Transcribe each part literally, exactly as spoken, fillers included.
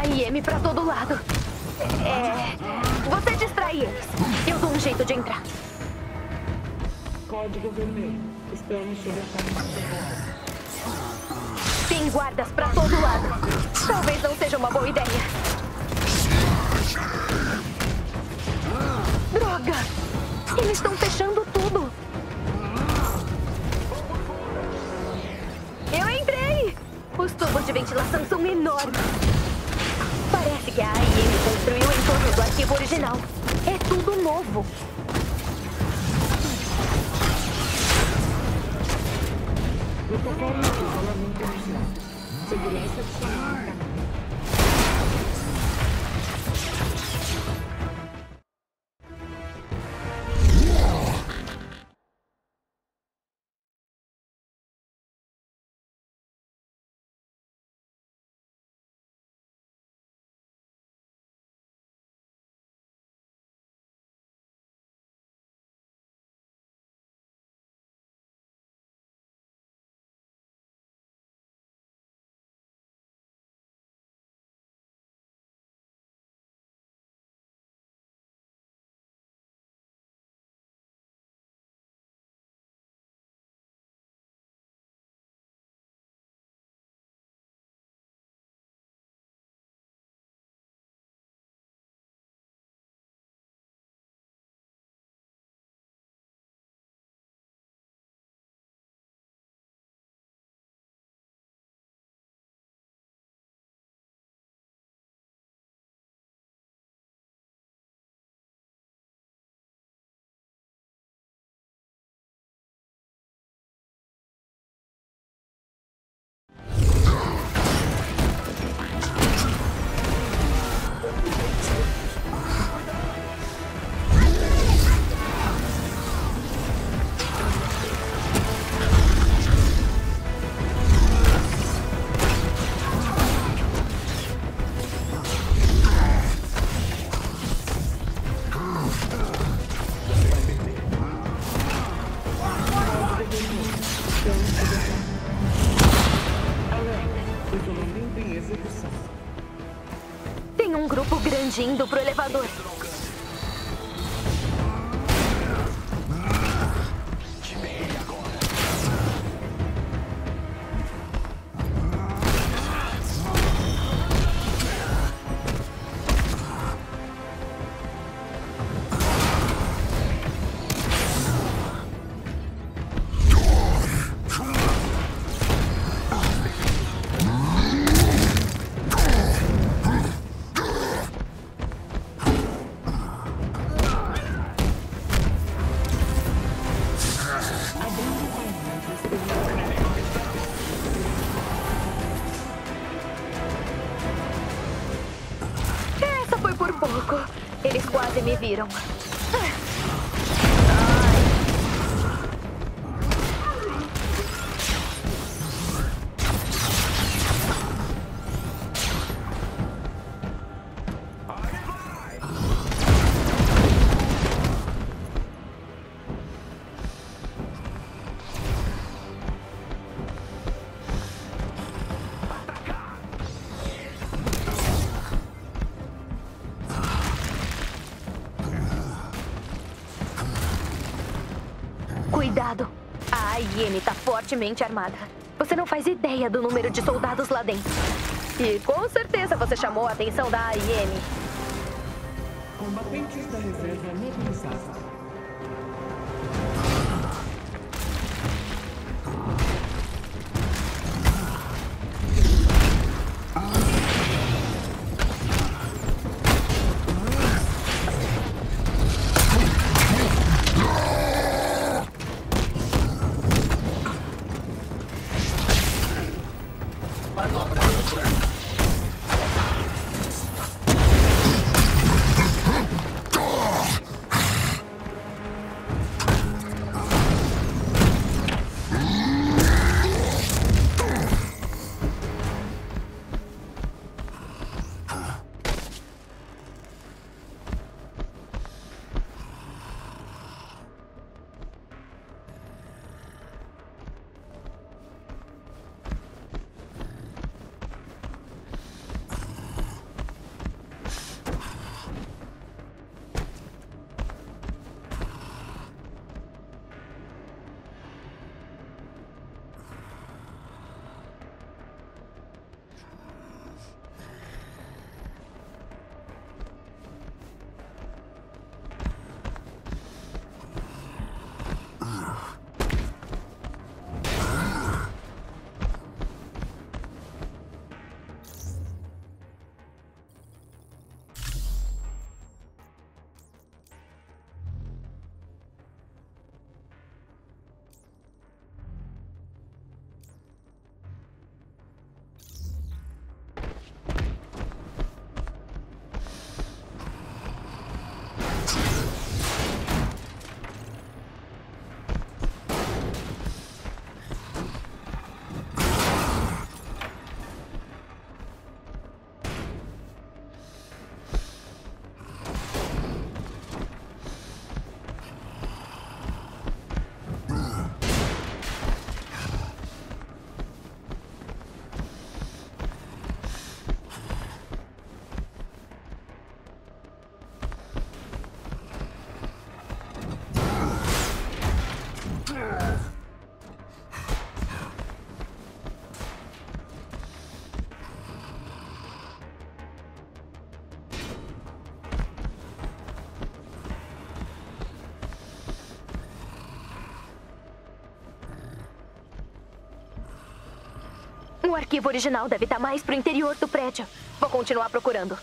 A I M pra todo lado. É... Você distrai eles. Eu dou um jeito de entrar. Código vermelho. Estamos sob ataque. Tem guardas pra todo lado. Talvez não seja uma boa ideia. Droga! Eles estão fechando tudo. Eu entrei! Os tubos de ventilação são enormes. Parece que a A I M construiu em torno do arquivo original. É tudo novo. Segurança adicional. Tem um grupo grande indo pro elevador. Eles quase me viram. Cuidado! A A I M está fortemente armada. Você não faz ideia do número de soldados lá dentro. E com certeza você chamou a atenção da A I M. Combatentes da reserva mobilizados. O arquivo original deve estar mais pro interior do prédio. Vou continuar procurando.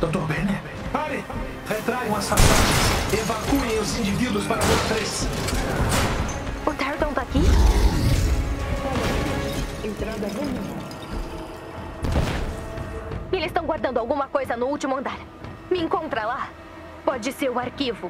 Doutor Banner, pare! Retraiam as facadas. Evacuem os indivíduos para bloco três. O Targon tá aqui? Entrada vulnerável. Eles estão guardando alguma coisa no último andar. Me encontra lá. Pode ser o arquivo.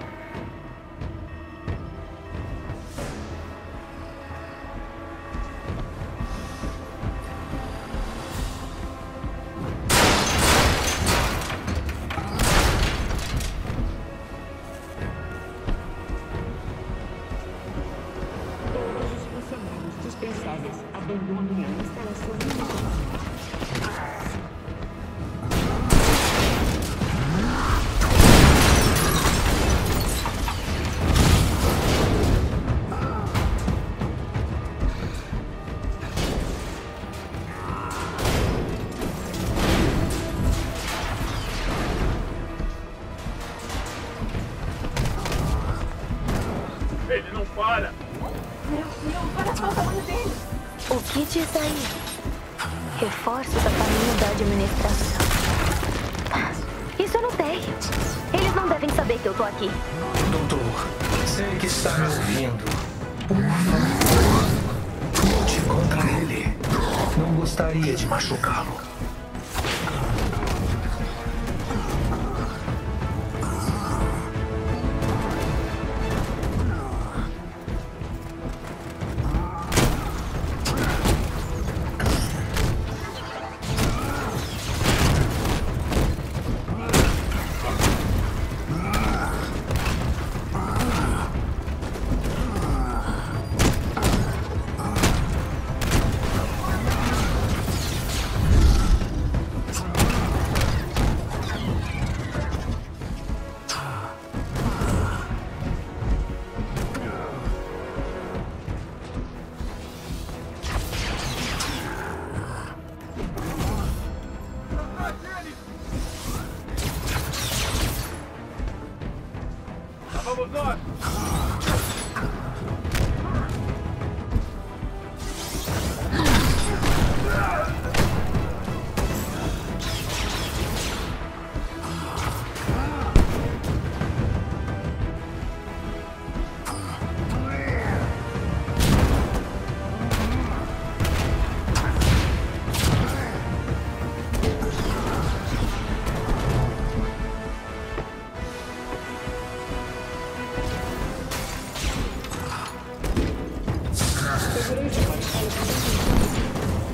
grande parte das pessoas,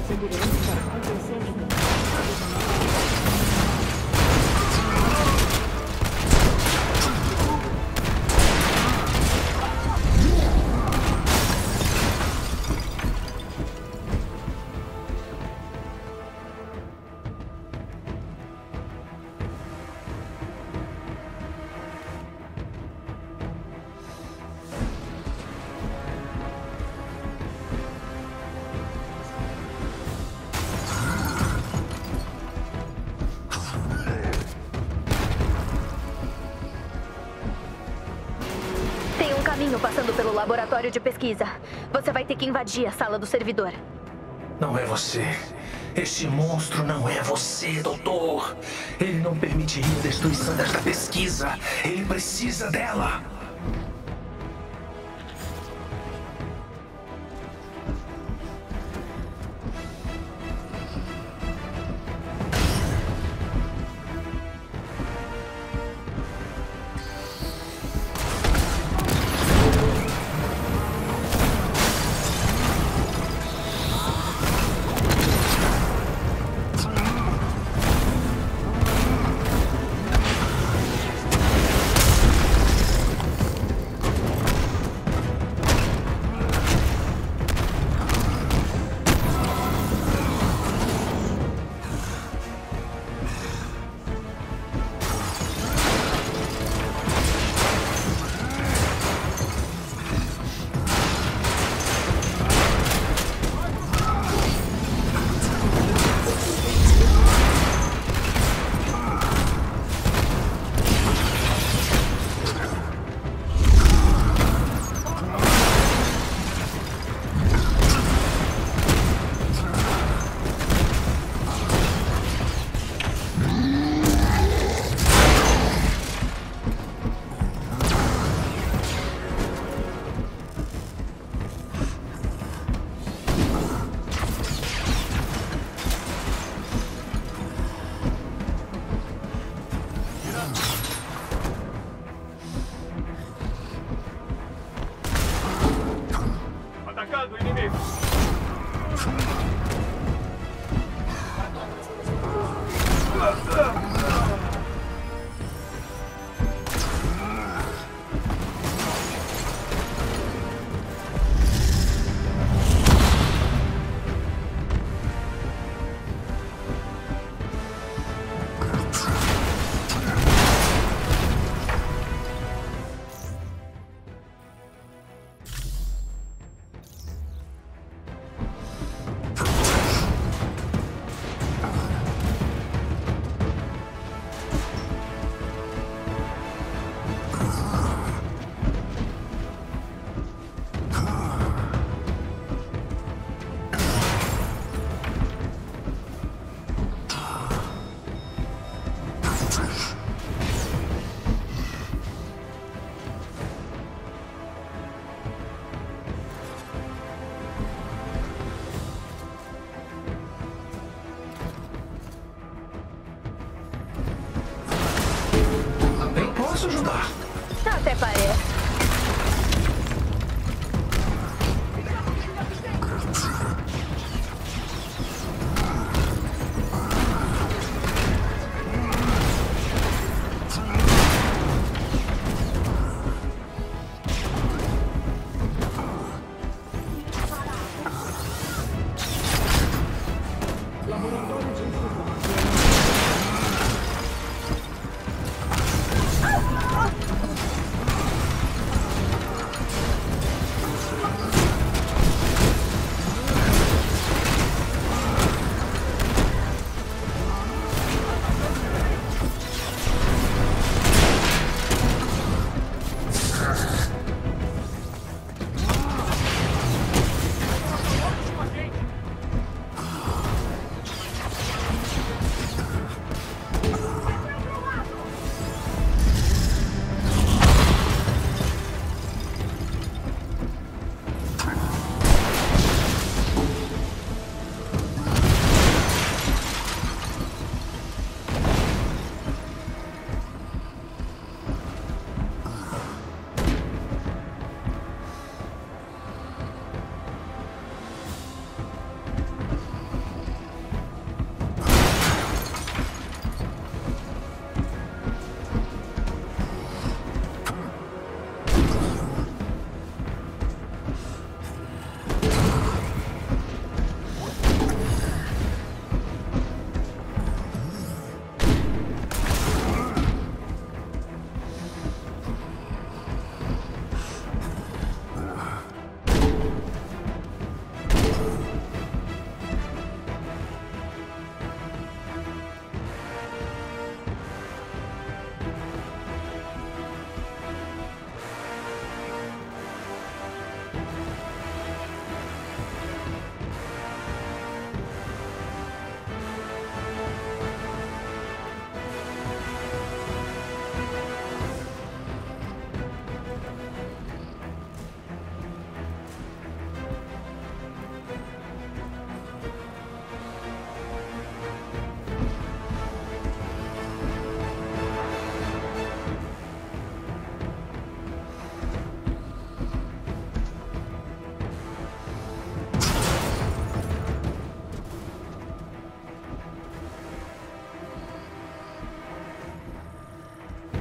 segurando para a contenção de passando pelo laboratório de pesquisa. Você vai ter que invadir a sala do servidor. Não é você. Este monstro não é você, doutor. Ele não permitiria a destruição desta pesquisa. Ele precisa dela.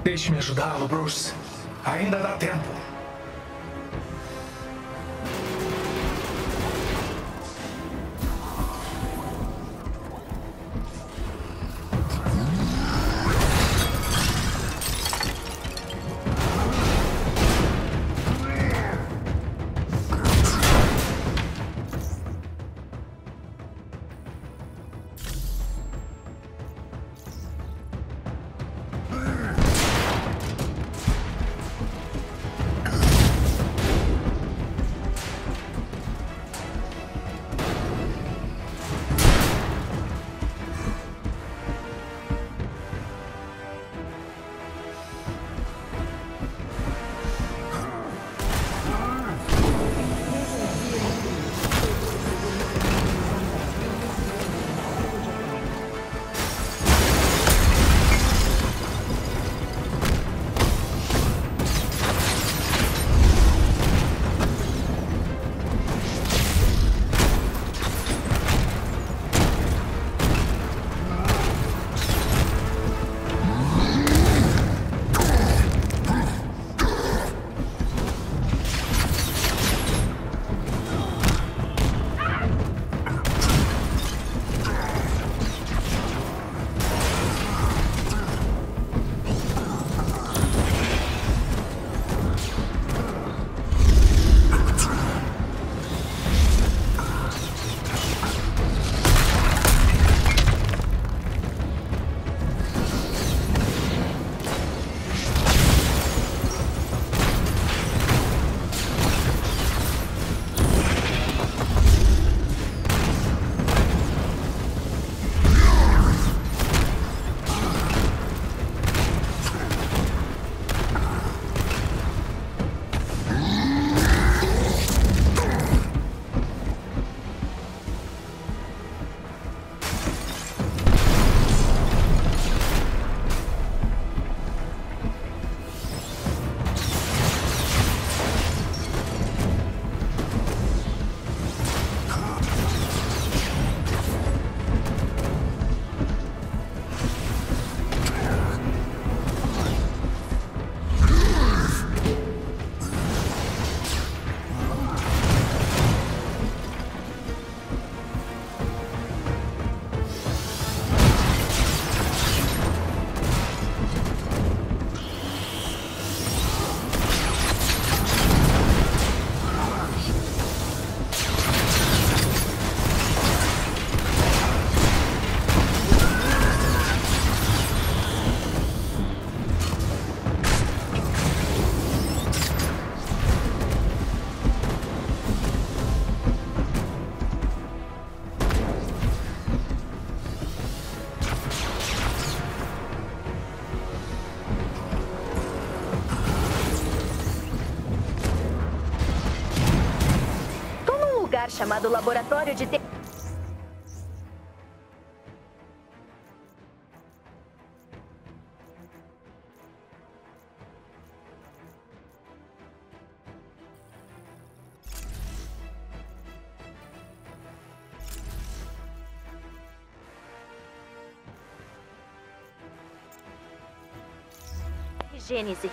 Deixe-me ajudá-lo, Bruce. Ainda dá tempo. Chamado Laboratório de Tecnologia. Gênese.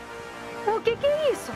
O que que é isso?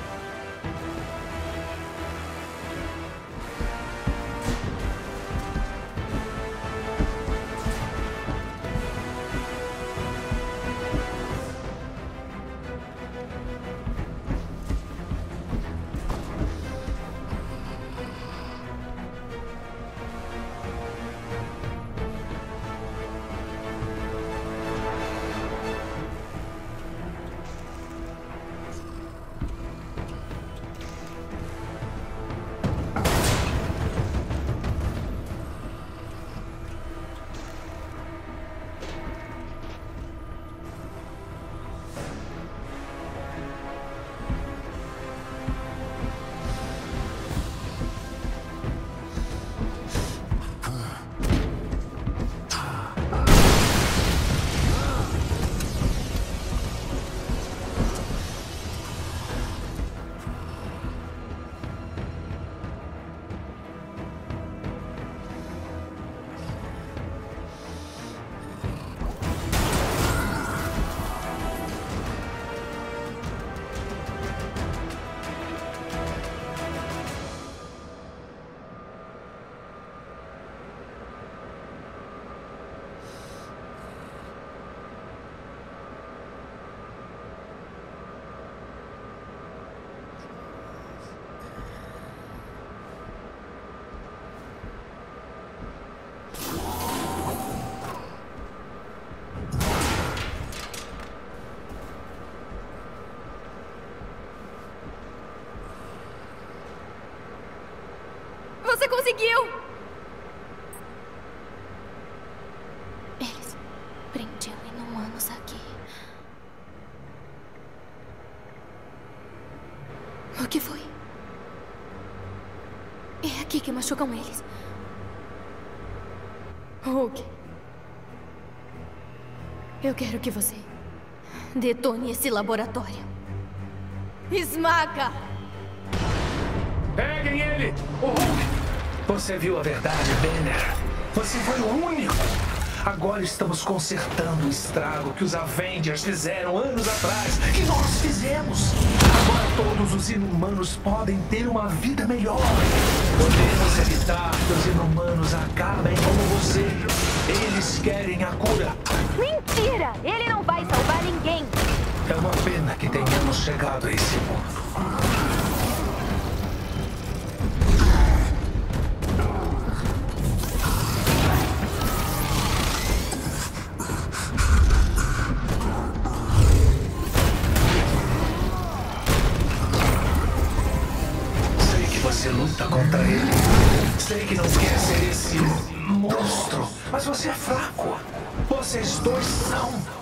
conseguiu! Eles prendiam inumanos aqui. O que foi? É aqui que machucam eles. Hulk, eu quero que você detone esse laboratório. Esmaga! Peguem ele! O Hulk! Você viu a verdade, Banner. Você foi o único. Agora estamos consertando o estrago que os Avengers fizeram anos atrás, que nós fizemos. Agora todos os inumanos podem ter uma vida melhor. Podemos evitar que os inumanos acabem como você. Eles querem a cura. Mentira! Ele não vai salvar ninguém. É uma pena que tenhamos chegado a esse ponto. Contra ele. Sei que não quer ser esse monstro, mas você é fraco. Vocês dois são.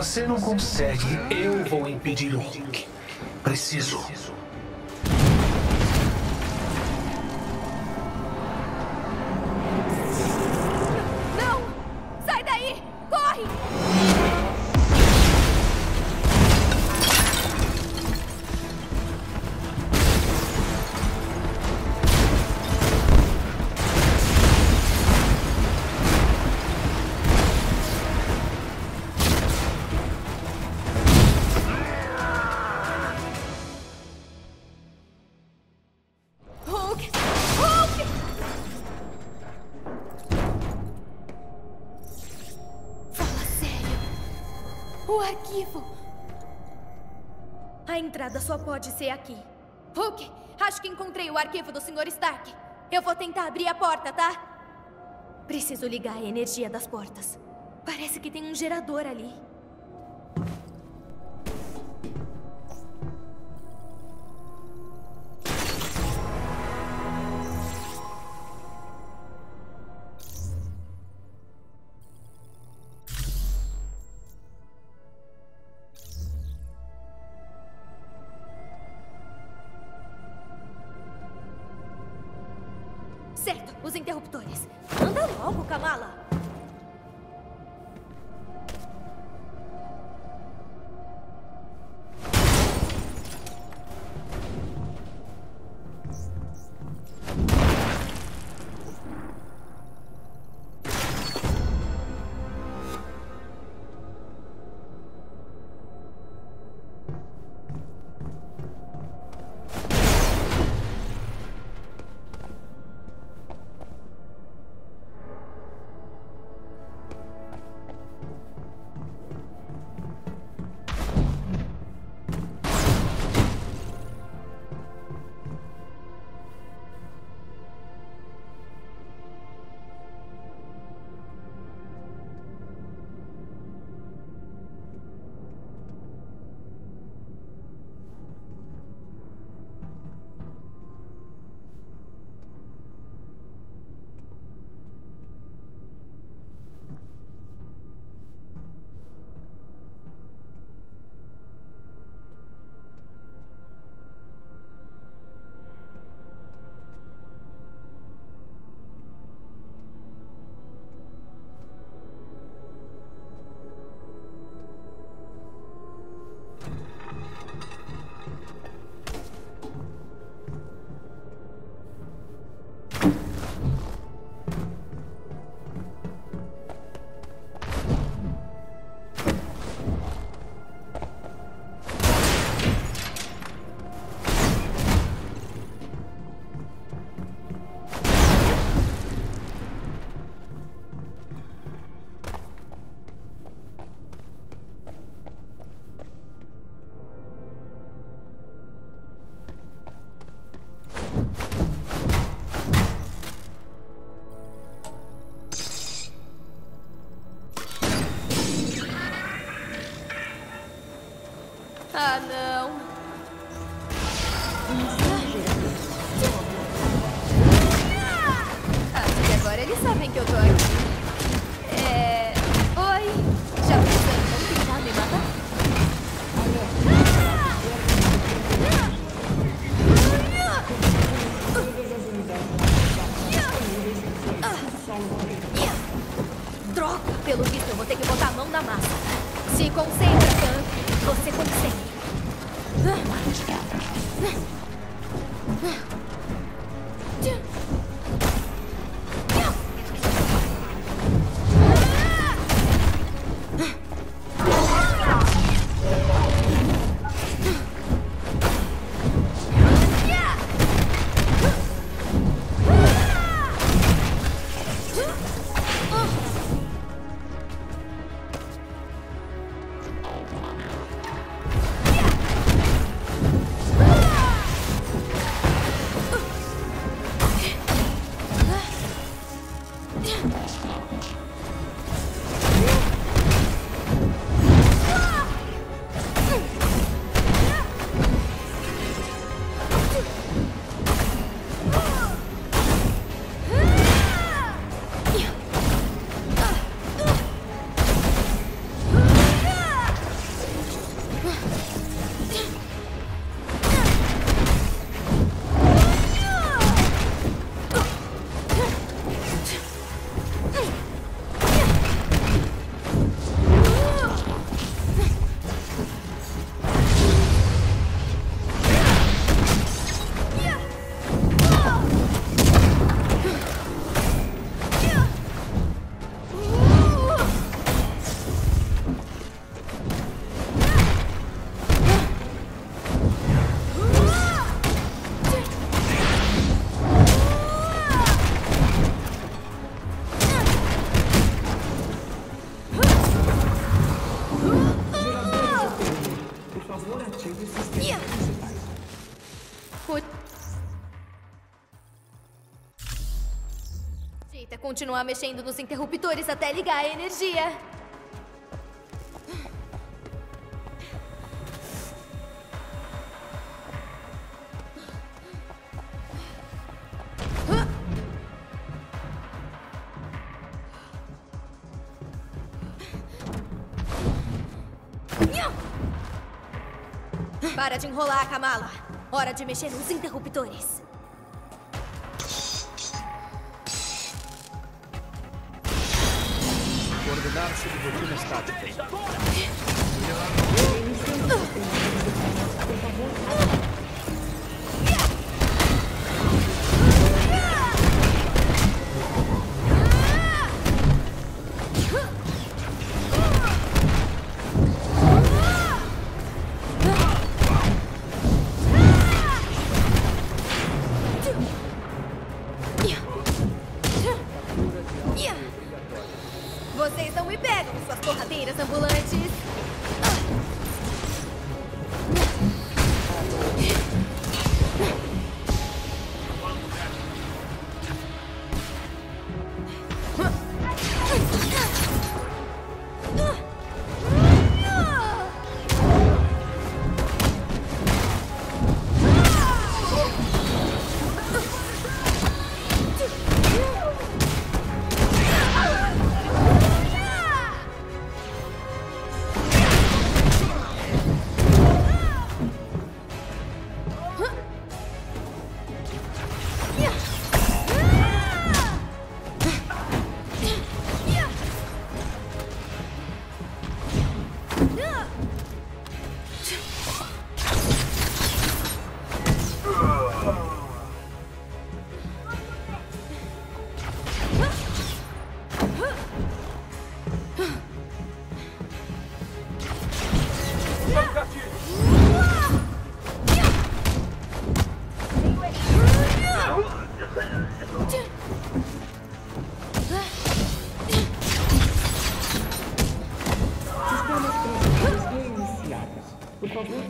Você não consegue, eu vou impedir o Hulk. Preciso. Não! Sai daí! Corre! A entrada só pode ser aqui. Hulk, acho que encontrei o arquivo do senhor Stark. Eu vou tentar abrir a porta, tá? Preciso ligar a energia das portas. Parece que tem um gerador ali. Certo, os interruptores. Anda logo, Kamala! Ah, não. Acho que agora eles sabem que eu tô aqui. É... Oi? Já pensaram em tentar me matar? Droga! Pelo visto, eu vou ter que botar a mão na massa. Se concentra, Sam. Você consegue. Continuar mexendo nos interruptores até ligar a energia. Para de enrolar, Kamala. Hora de mexer nos interruptores. Sobre o volume estático.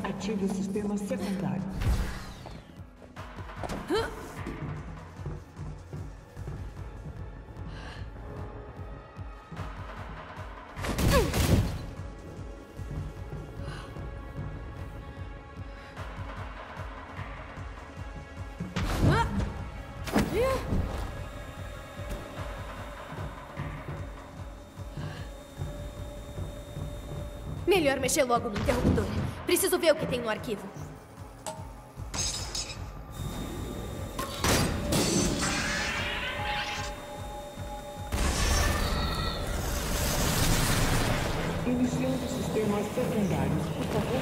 Ative os sistemas secundários. Melhor mexer logo no interruptor. Preciso ver o que tem no arquivo. Iniciando os sistemas secundários, por favor.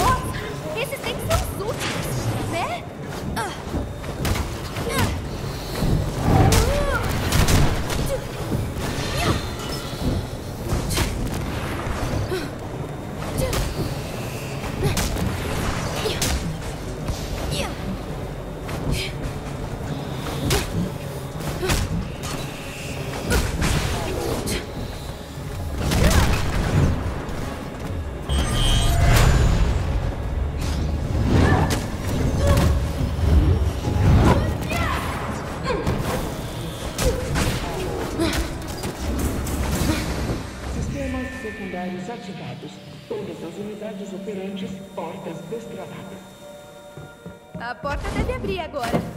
Nossa, esses têm que ser os últimos, né? Ativados. Todas as unidades operantes, portas destravadas. A porta deve abrir agora.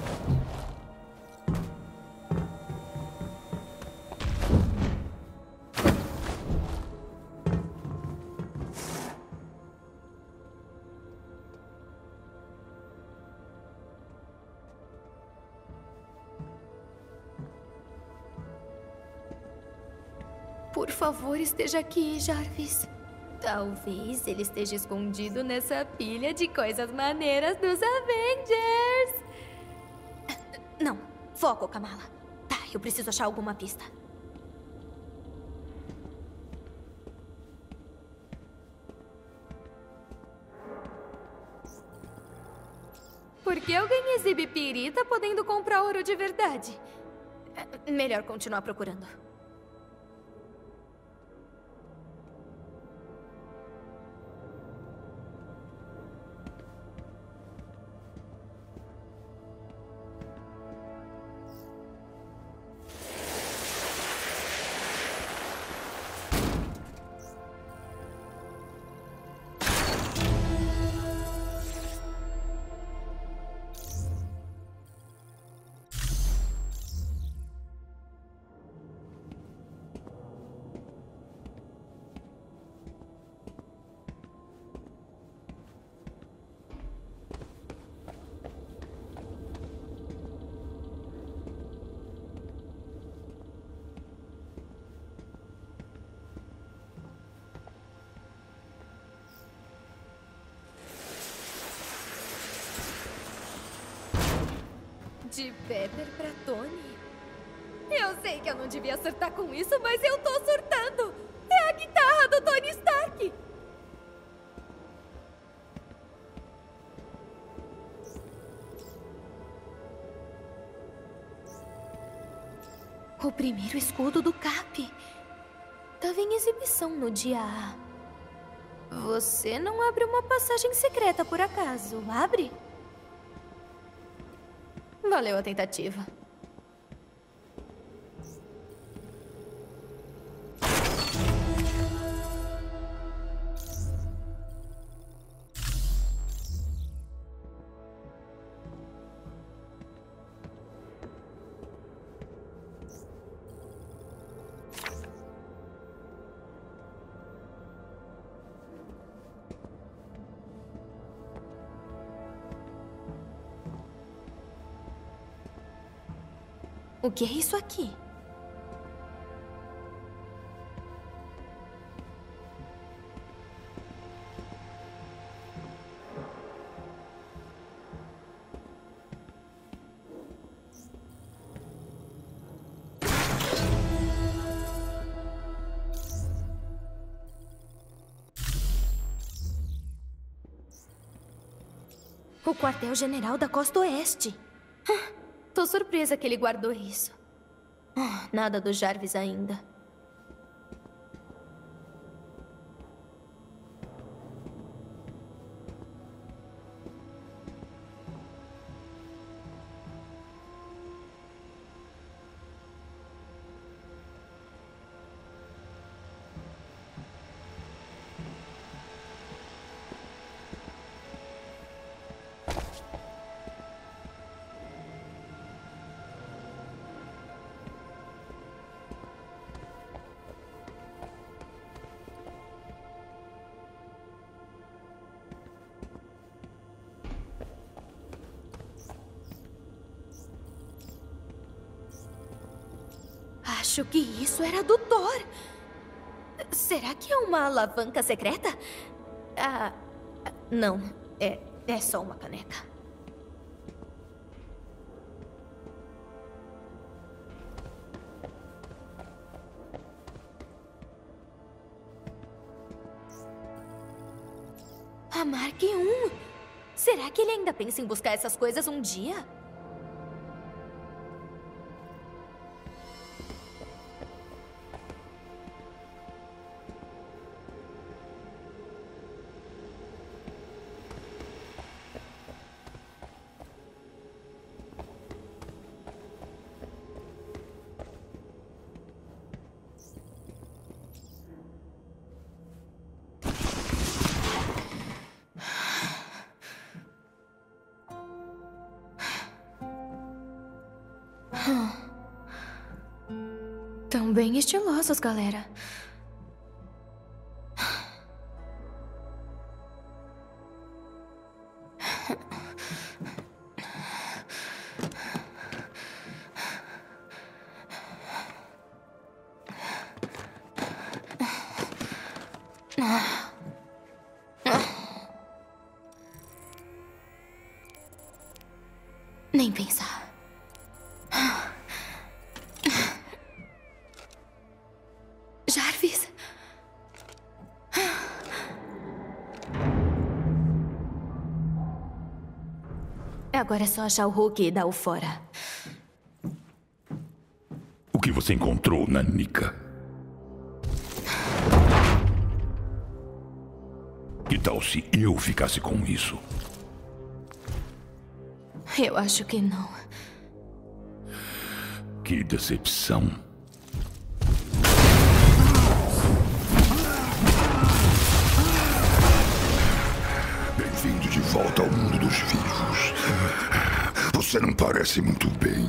Por favor, esteja aqui, Jarvis. Talvez ele esteja escondido nessa pilha de coisas maneiras dos Avengers. Não, foco, Kamala. Tá, eu preciso achar alguma pista. Por que alguém exibe pirita podendo comprar ouro de verdade? Melhor continuar procurando. De Pepper pra Tony? Eu sei que eu não devia surtar com isso, mas eu tô surtando! É a guitarra do Tony Stark! O primeiro escudo do Cap. Tava em exibição no dia A. Você não abre uma passagem secreta por acaso, abre? Valeu a tentativa. O que é isso aqui? O quartel-general da Costa Oeste. Tô surpresa que ele guardou isso. Oh, nada do Jarvis ainda. acho que isso era do Thor. Será que é uma alavanca secreta? Ah, não. É, é só uma caneca. A Mark um. Será que ele ainda pensa em buscar essas coisas um dia? Estão bem estilosos, galera. Nem pensar. Jarvis? Agora é só achar o Hulk e dar-o fora. O que você encontrou, Nanica? Que tal se eu ficasse com isso? Eu acho que não. Que decepção. Volta ao mundo dos vivos. Você não parece muito bem.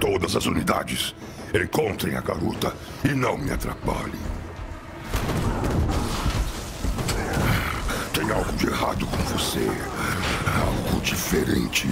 Todas as unidades, encontrem a garota e não me atrapalhem. Tem algo de errado com você. Algo diferente.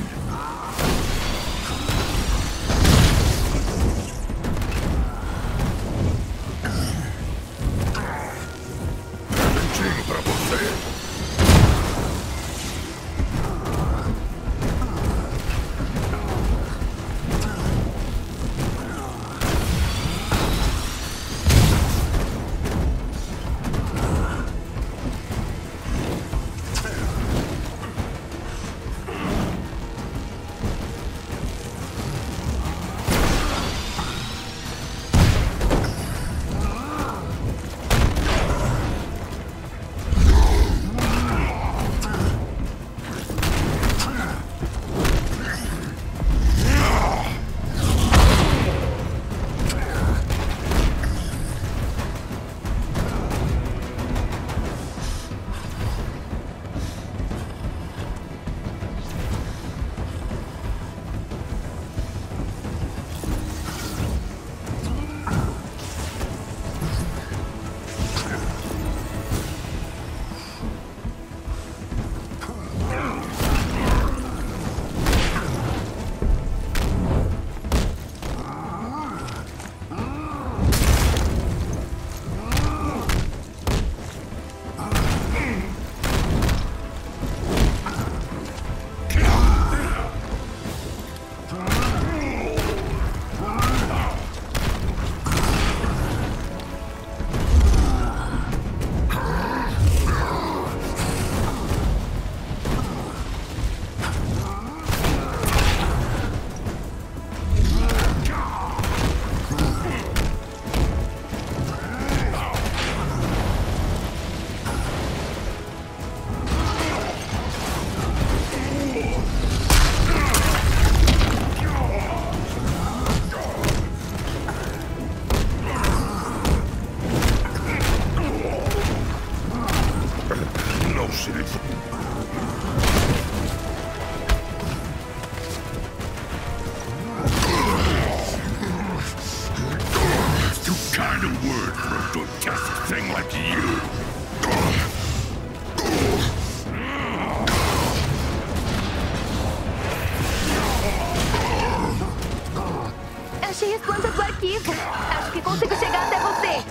achei as plantas do arquivo. Acho que consigo chegar até você.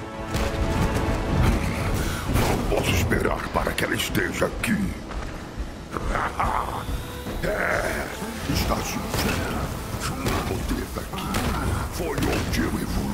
Não posso esperar para que ela esteja aqui. É, está surgindo. O poder daqui foi onde eu evolui.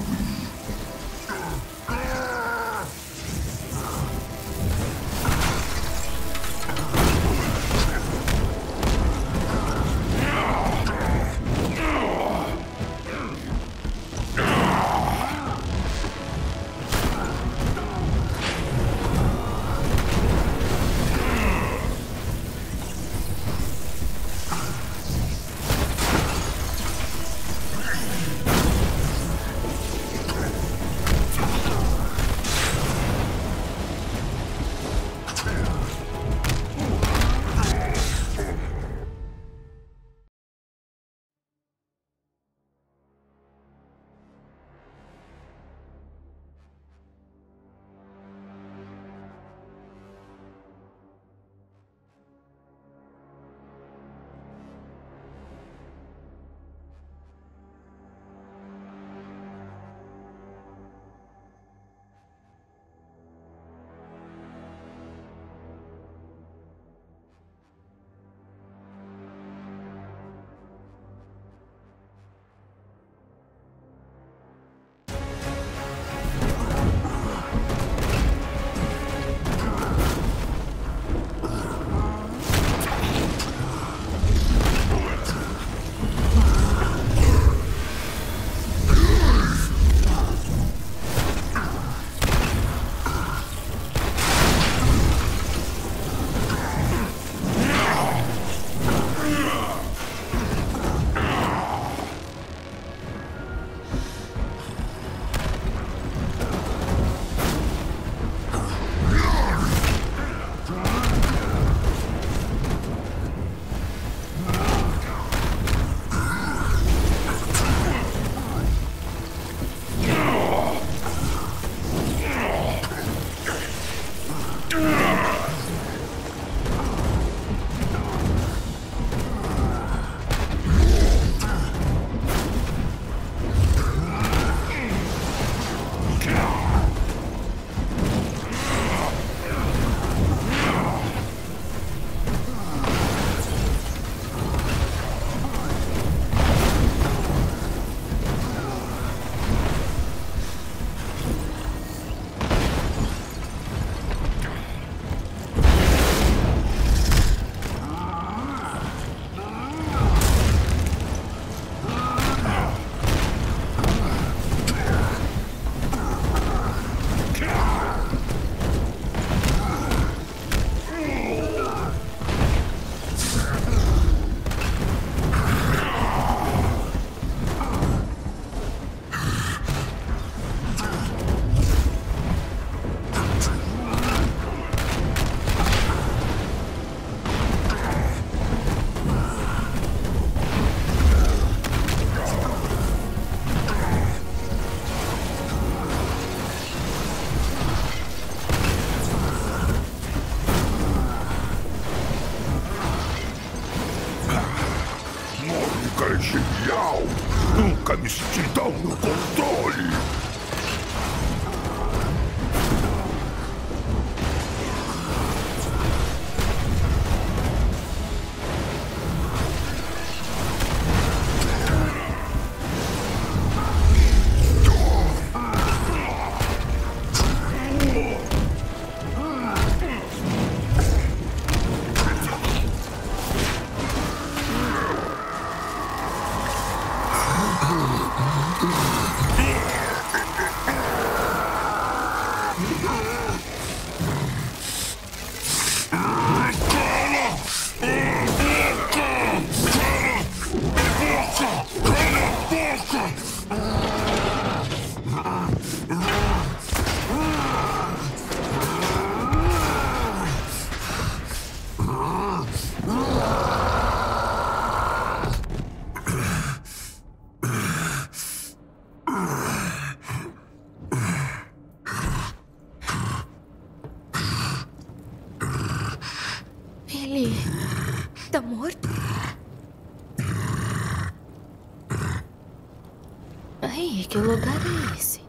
que lugar é esse?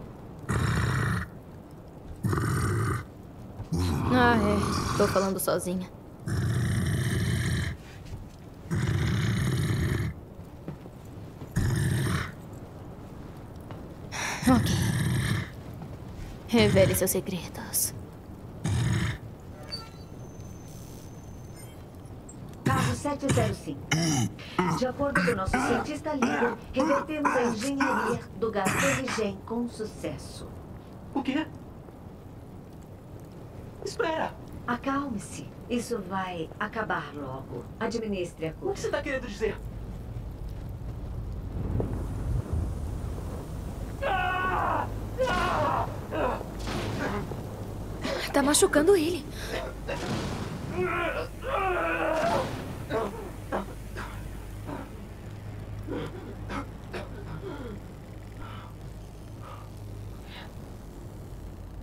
Ah, é. Tô falando sozinha. Ok. Revele seus segredos. sete zero cinco. De acordo com nosso cientista líder, revertemos a engenharia do gás Tecnogênese com sucesso. O quê? Espera! Acalme-se. Isso vai acabar logo. Administre a cura. O que você está querendo dizer? Tá machucando ele.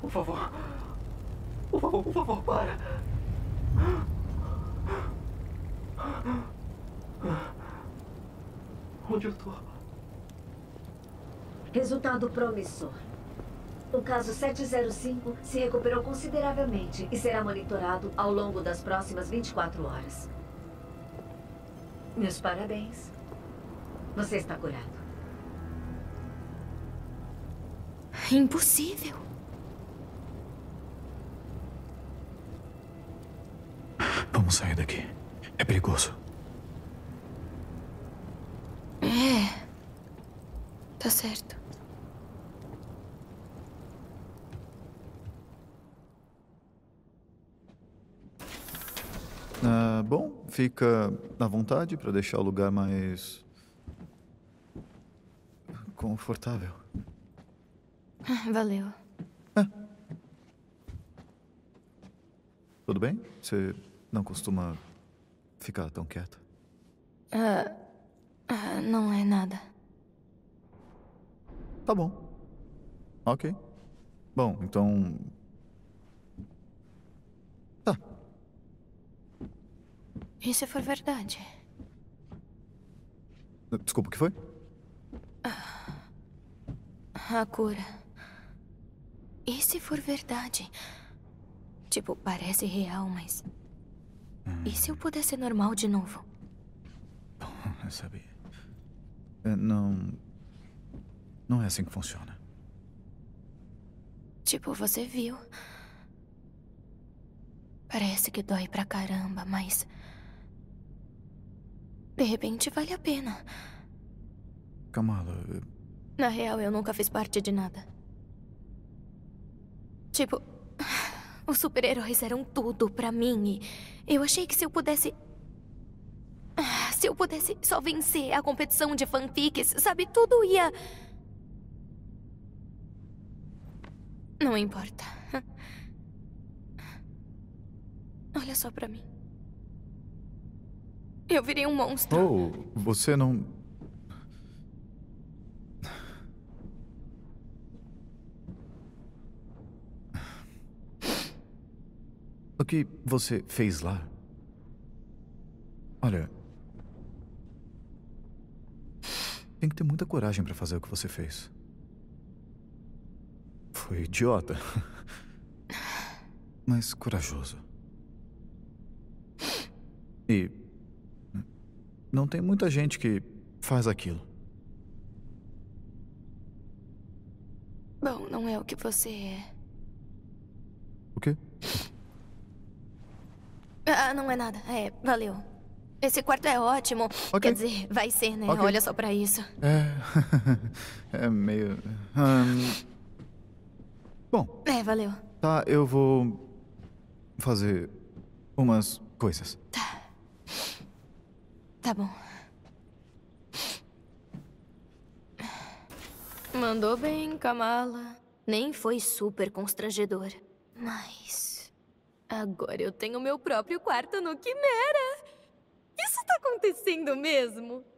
Por favor. Por favor, por favor, para. Onde eu tô? Resultado promissor. O caso sete zero cinco se recuperou consideravelmente e será monitorado ao longo das próximas vinte e quatro horas. Meus parabéns. Você está curado. Impossível. Vamos sair daqui. É perigoso. É. Tá certo. Ah, bom, fica à vontade para deixar o lugar mais confortável. Valeu. Ah. Tudo bem? Você não costuma ficar tão quieta? Ah, ah, não é nada. Tá bom. Ok. Bom, então... Tá. E se for verdade? Desculpa, o que foi? Ah, a cura. E se for verdade? Tipo, parece real, mas... Hum. E se eu puder ser normal de novo? Bom, sabe... Não... Não é assim que funciona. Tipo, você viu. Parece que dói pra caramba, mas... De repente, vale a pena. Kamala... Eu... Na real, eu nunca fiz parte de nada. Tipo... Os super-heróis eram tudo pra mim e... Eu achei que se eu pudesse... Se eu pudesse só vencer a competição de fanfics, sabe? Tudo ia... Não importa. Olha só pra mim. Eu virei um monstro. Oh, você não... O que você fez lá? Olha... Tem que ter muita coragem pra fazer o que você fez. Foi idiota. Mas corajoso. E... Não tem muita gente que faz aquilo. Bom, não é o que você é. O quê? Ah, não é nada. É, valeu. Esse quarto é ótimo. Okay. Quer dizer, vai ser, né? Okay. Olha só pra isso. É... é meio... Um... Bom. É, valeu. Tá, eu vou... fazer... umas coisas. Tá. Tá bom. Mandou bem, Kamala. Nem foi super constrangedor. Mas... agora eu tenho meu próprio quarto no Quimera. Isso tá acontecendo mesmo?